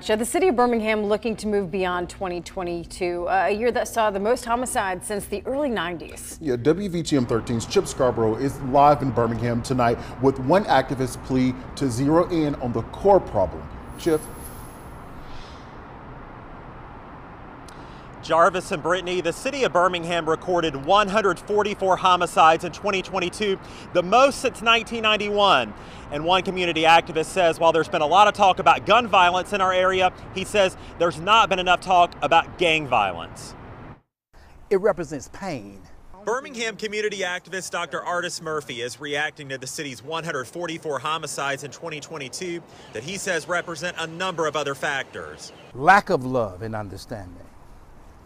The city of Birmingham looking to move beyond 2022, a year that saw the most homicides since the early 90s. Yeah, WVTM 13's Chip Scarborough is live in Birmingham tonight with one activist's plea to zero in on the core problem. Chip. Jarvis and Brittany, the city of Birmingham recorded 144 homicides in 2022, the most since 1991. And one community activist says while there's been a lot of talk about gun violence in our area, he says there's not been enough talk about gang violence. It represents pain. Birmingham community activist Dr. Artis Murphy is reacting to the city's 144 homicides in 2022 that he says represent a number of other factors. Lack of love and understanding.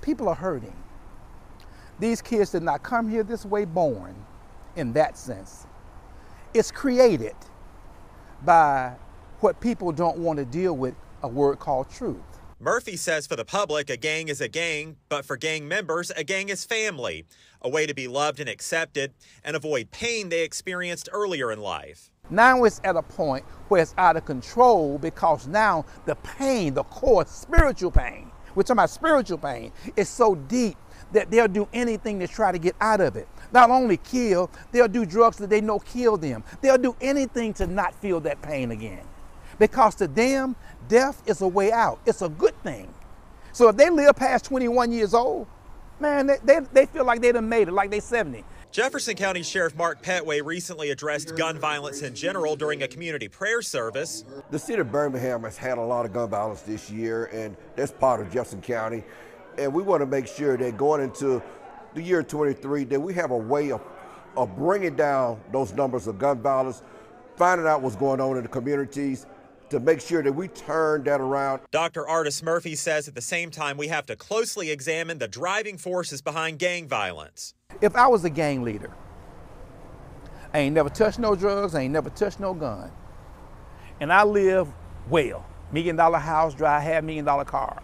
People are hurting. These kids did not come here this way born in that sense. It's created by what people don't want to deal with, a word called truth. Murphy says for the public, a gang is a gang, but for gang members, a gang is family, a way to be loved and accepted and avoid pain they experienced earlier in life. Now it's at a point where it's out of control because now the pain, the core spiritual pain, we're talking about spiritual pain. It's so deep that they'll do anything to try to get out of it. Not only kill, they'll do drugs that they know kill them. They'll do anything to not feel that pain again. Because to them, death is a way out. It's a good thing. So if they live past 21 years old, man, they feel like they done made it, like they 70. Jefferson County Sheriff Mark Petway recently addressed gun violence in general during a community prayer service. The city of Birmingham has had a lot of gun violence this year, and that's part of Jefferson County. And we want to make sure that going into the year 23, that we have a way of bringing down those numbers of gun violence, finding out what's going on in the communities, to make sure that we turn that around. Dr. Artis Murphy says at the same time we have to closely examine the driving forces behind gang violence. If I was a gang leader, I ain't never touched no drugs, I ain't never touched no gun, and I live well, $1 million house, drive $5 million cars.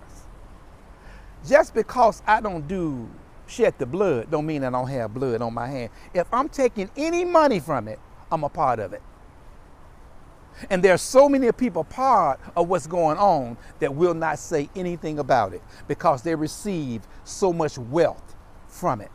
Just because I don't shed the blood don't mean I don't have blood on my hand. If I'm taking any money from it, I'm a part of it. And there are so many people part of what's going on that will not say anything about it because they receive so much wealth from it.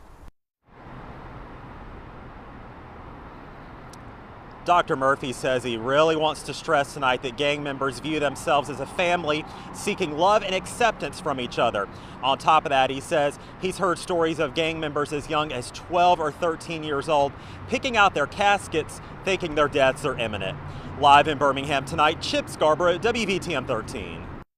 Dr. Murphy says he really wants to stress tonight that gang members view themselves as a family seeking love and acceptance from each other. On top of that, he says he's heard stories of gang members as young as 12 or 13 years old picking out their caskets thinking their deaths are imminent. Live in Birmingham tonight, Chip Scarborough, WVTM 13.